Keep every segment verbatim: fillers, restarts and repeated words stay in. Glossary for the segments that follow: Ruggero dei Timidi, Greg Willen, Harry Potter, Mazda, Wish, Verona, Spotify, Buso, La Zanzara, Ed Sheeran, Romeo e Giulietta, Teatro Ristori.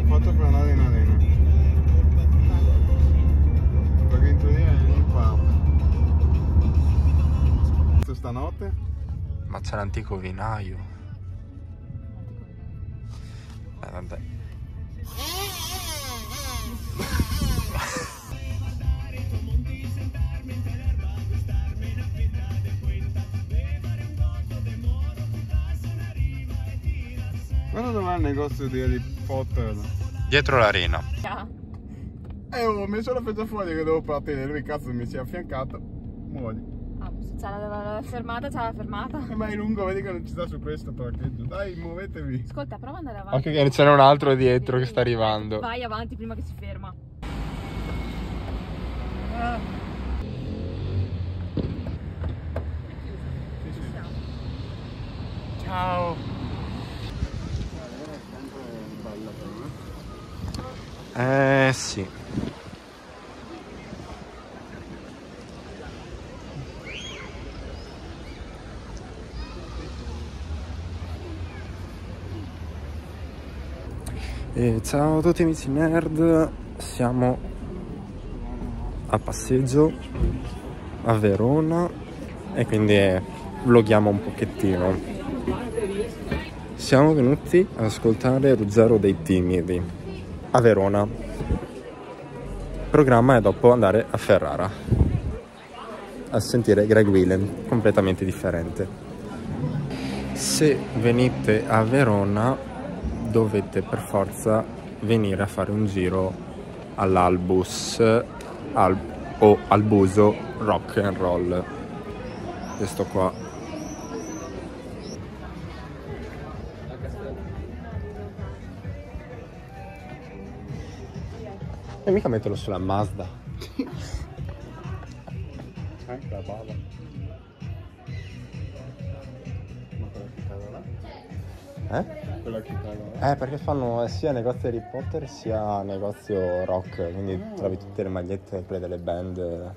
abbiamo fatto per andare in arena. Perché in teoria è in pub. Stanotte? Ma c'è l'antico vinaio. Eh, vabbè. Guarda dov'è il negozio di Harry Potter? Dietro l'arena. Eh, ho messo la fetta fuori che devo partire, lui cazzo mi si è affiancato. Muori. Ah, c'è la, la, la fermata, c'è la fermata. Eh, ma è lungo, vedi che non ci sta su questo parcheggio. Dai, muovetevi. Ascolta, prova ad andare avanti. Anche che c'è un altro dietro che sta arrivando. Vai avanti prima che si ferma. Ah. Ciao. Eh sì. E ciao a tutti amici nerd, siamo a passeggio a Verona e quindi eh, vloghiamo un pochettino. Siamo venuti ad ascoltare Ruggero dei Timidi a Verona. Il programma è dopo andare a Ferrara a sentire Greg Willen, completamente differente. Se venite a Verona dovete per forza venire a fare un giro all'Albus al, o al Buso Rock and Roll, questo qua. E mica metterlo sulla Mazda. Anche la bava. Ma quella che cala là? Eh? Quella che cala là? Eh, perché fanno sia negozio Harry Potter sia negozio rock, quindi no, trovi tutte le magliette, quelle delle band.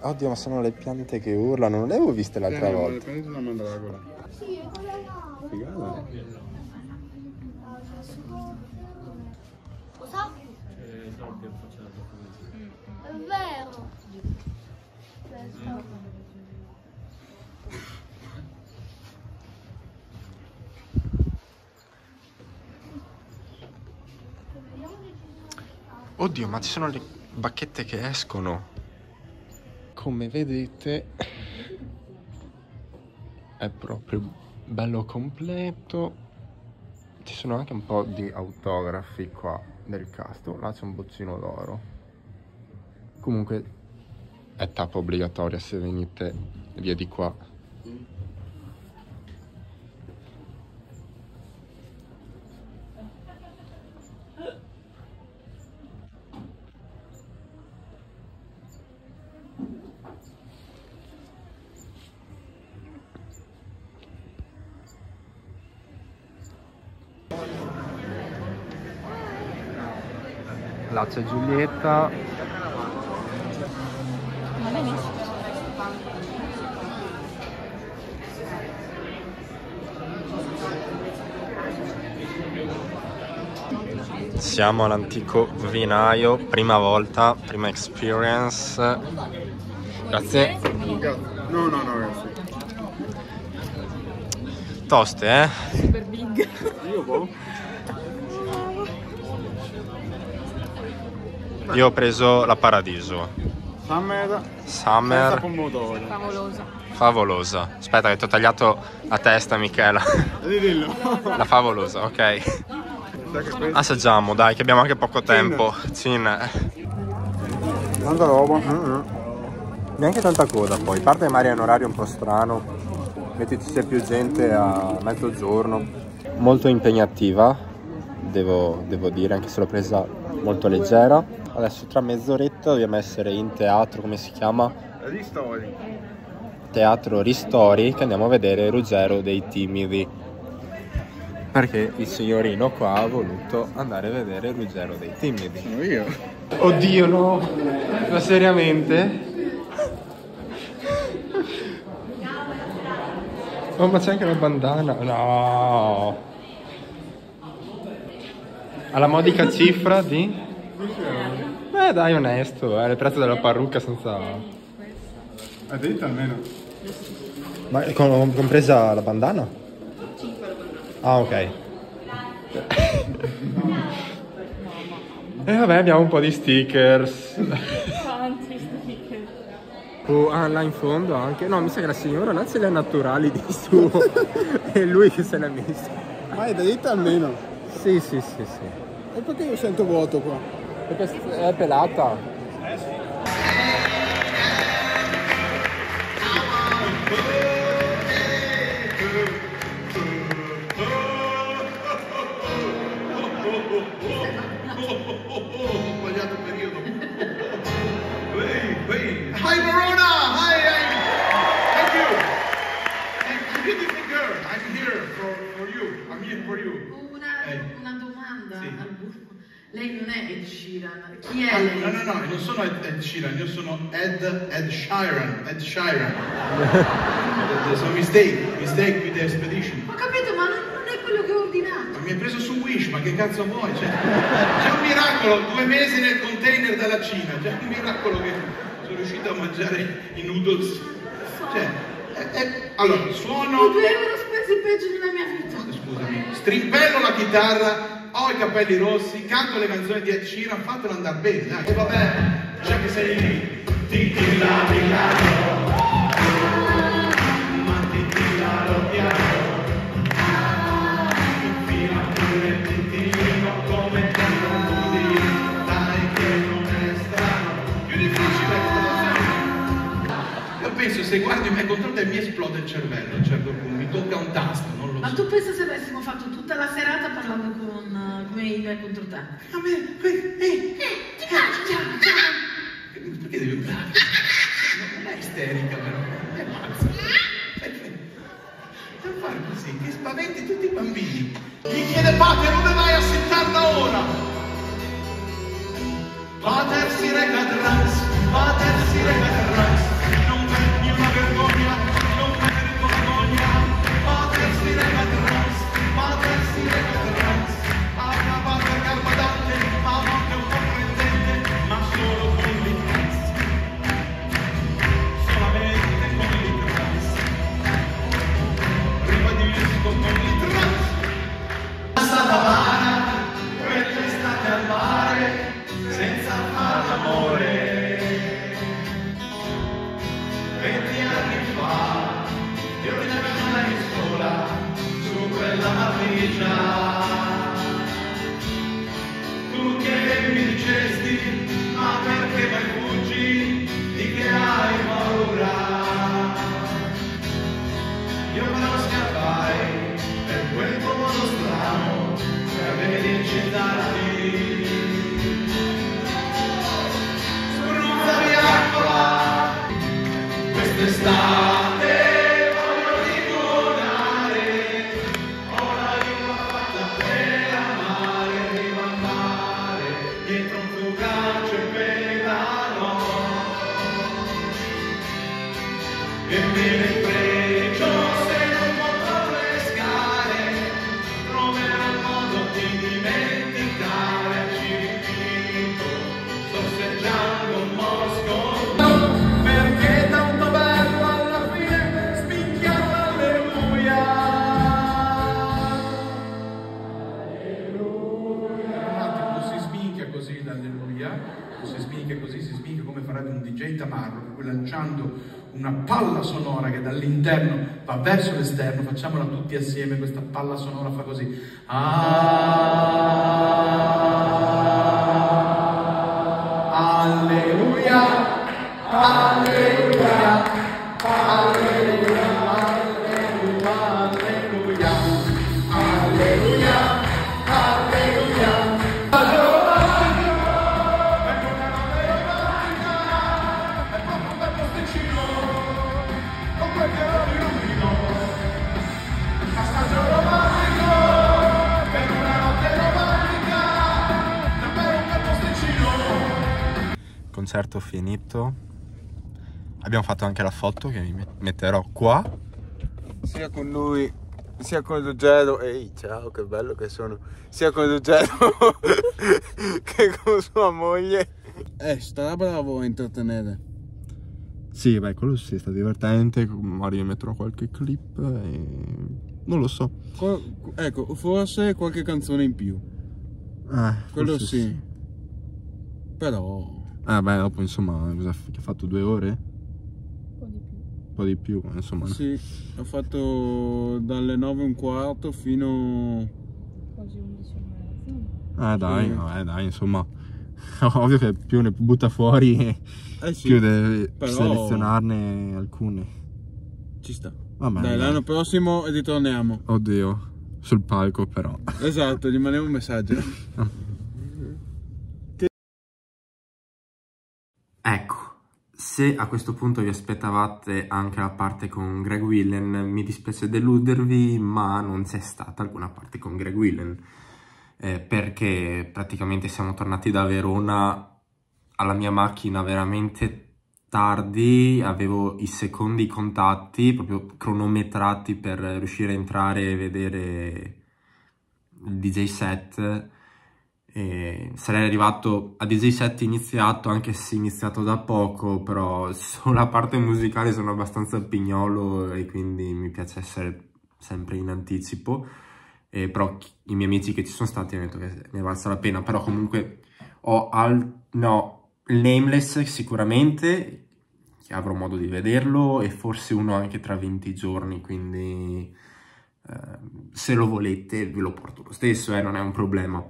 Oddio, ma sono le piante che urlano, non le avevo viste l'altra sì, volta. Le piante sono mandragola. Sì, quella là. Figata. È vero. Oddio, ma ci sono le bacchette che escono. Come vedete è proprio bello completo. Ci sono anche un po' di autografi qua del cast. Là c'è un boccino d'oro. Comunque è tappa obbligatoria se venite via di qua. Là c'è Giulietta. Ma bene. Siamo all'antico vinaio, prima volta, prima experience. Grazie. No, no, no, grazie. Toste, eh? Super big. Io boh. Io ho preso la Paradiso Summer, Summer. Pomodoro. Favolosa. Favolosa. Aspetta che ti ho tagliato la testa, Michela. Dillo. La favolosa, ok. Assaggiamo, dai, che abbiamo anche poco tempo. Cin. Tanta roba. Mm-hmm. Neanche tanta coda poi. Parte magari è un orario un po' strano. Metti ci sia più gente a mezzogiorno. Molto impegnativa, devo, devo dire, anche se l'ho presa molto leggera. Adesso tra mezz'oretta dobbiamo essere in teatro, come si chiama? Ristori. Teatro Ristori, che andiamo a vedere Ruggero dei Timidi. Perché il signorino qua ha voluto andare a vedere Ruggero dei Timidi. Sono io. Oddio no, ma seriamente? Oh, ma c'è anche la bandana. No. Alla modica cifra di? Beh, dai, onesto, eh, il prezzo della parrucca senza... Ha detto almeno. Ma com- compresa la bandana? Ah, ok. E eh, vabbè, abbiamo un po' di stickers. Tanti sticker. Oh, ah, là in fondo anche. No, mi sa che la signora là ce le ha naturali di suo. È lui che se l'ha messo. Ma è dritta almeno. Sì, sì, sì, sì. E perché io sento vuoto qua? Perché è pelata. Eh sì. Lei non è Ed Sheeran, chi è lei? No, no, no, non sono Ed, Ed Sheeran, io sono Ed, Ed Sheeran, Ed Sheeran. It's a mistake, mistake with the expedition. Ho capito, ma non, non è quello che ho ordinato. Ma mi hai preso su Wish, ma che cazzo vuoi? Cioè, c'è un miracolo, due mesi nel container dalla Cina, c'è un miracolo che sono riuscito a mangiare i noodles. Cioè, è, è, allora, suono... due euro spesi peggio nella mia vita. Scusami, strimpello la chitarra, ho i capelli rossi, canto le canzoni di Ed Sheeran, fatelo andare bene, dai. E vabbè, già che sei lì, ti tirano piano, ma ti tirano piano, infila pure ti tirino come tanto così, dai che non è strano, più difficile è strano. Io penso, se guardo i miei controlli mi esplode il cervello, cioè mi tocca un tasto, non lo so. Ma tu pensa se avessimo fatto tutta la serata parlando con... come il me contro te. A me, eh, eh, ti caccia! Perché devi urlare? Non è isterica però, è pazza. Non fare così, ti spaventi tutti i bambini. Chi chiede Pater, dove vai a settarla ora? Pater si reca trans, Pater si reca trans, non perdi una vergogna, non perdi una vergogna, Pater si reca trans, Pater si reca trans. Va verso l'esterno, facciamola tutti assieme, questa palla sonora fa così. Ah, alleluia, alleluia, alleluia, alleluia, alleluia, alleluia, alleluia, alleluia. Concerto finito, abbiamo fatto anche la foto che vi metterò qua sia con lui, sia con Ruggero. Ehi, ciao, che bello che sono. Sia con Ruggero che con sua moglie. Eh, sta bravo a intrattenere. Sì, beh, quello sì, sta divertente. Magari metterò qualche clip e... non lo so. Co- ecco, forse qualche canzone in più. Eh, quello sì. sì. Però... ah beh, dopo insomma, cosa ha fatto? Due ore? Un po' di più. Un po' di più, insomma. Sì, ho fatto dalle nove e un quarto fino... quasi undici e mezza. Ah dai, sì. No, eh, dai, insomma. Ovvio che più ne butta fuori eh sì, più deve però... selezionarne alcune. Ci sta. Vabbè, dai, dai, l'anno prossimo ritorniamo. Oddio, sul palco però. Esatto, gli mandiamo un messaggio. Ecco, se a questo punto vi aspettavate anche la parte con Greg Willen, mi dispiace deludervi, ma non c'è stata alcuna parte con Greg Willen. Eh, perché praticamente siamo tornati da Verona alla mia macchina veramente tardi, avevo i secondi contatti proprio cronometrati per riuscire a entrare e vedere il D J set, e sarei arrivato a D J set iniziato, anche se iniziato da poco, però sulla parte musicale sono abbastanza pignolo e quindi mi piace essere sempre in anticipo. Eh, però i miei amici che ci sono stati hanno detto che ne valsa la pena, però comunque ho al... no, Nameless sicuramente, che avrò modo di vederlo, e forse uno anche tra venti giorni, quindi eh, se lo volete ve lo porto lo stesso, eh, non è un problema.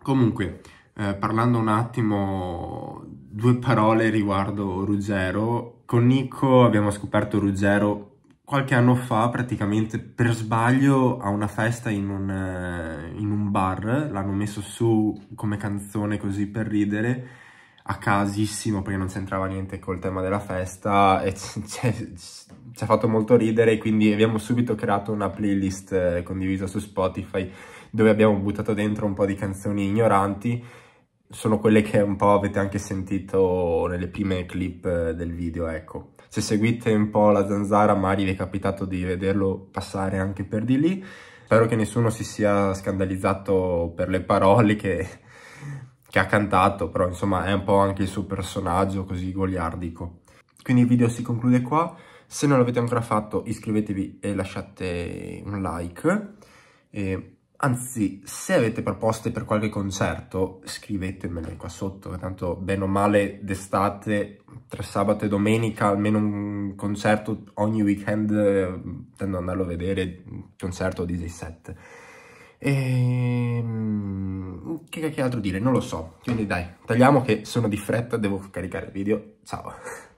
Comunque, eh, parlando un attimo, due parole riguardo Ruggero. Con Nico abbiamo scoperto Ruggero qualche anno fa, praticamente per sbaglio, a una festa in un, in un bar, l'hanno messo su come canzone così per ridere, a casissimo, perché non c'entrava niente col tema della festa, e ci ha fatto molto ridere, quindi abbiamo subito creato una playlist condivisa su Spotify, dove abbiamo buttato dentro un po' di canzoni ignoranti, sono quelle che un po' avete anche sentito nelle prime clip del video, ecco. Se seguite un po' La Zanzara, magari vi è capitato di vederlo passare anche per di lì. Spero che nessuno si sia scandalizzato per le parole che, che ha cantato, però insomma è un po' anche il suo personaggio così goliardico. Quindi il video si conclude qua. Se non l'avete ancora fatto, iscrivetevi e lasciate un like. E, anzi, se avete proposte per qualche concerto, scrivetemele qua sotto, tanto bene o male d'estate... tra sabato e domenica almeno un concerto ogni weekend, eh, tendo ad andarlo a vedere, concerto o D J set. E... che, che altro dire? Non lo so, quindi dai, tagliamo che sono di fretta, devo caricare il video, ciao!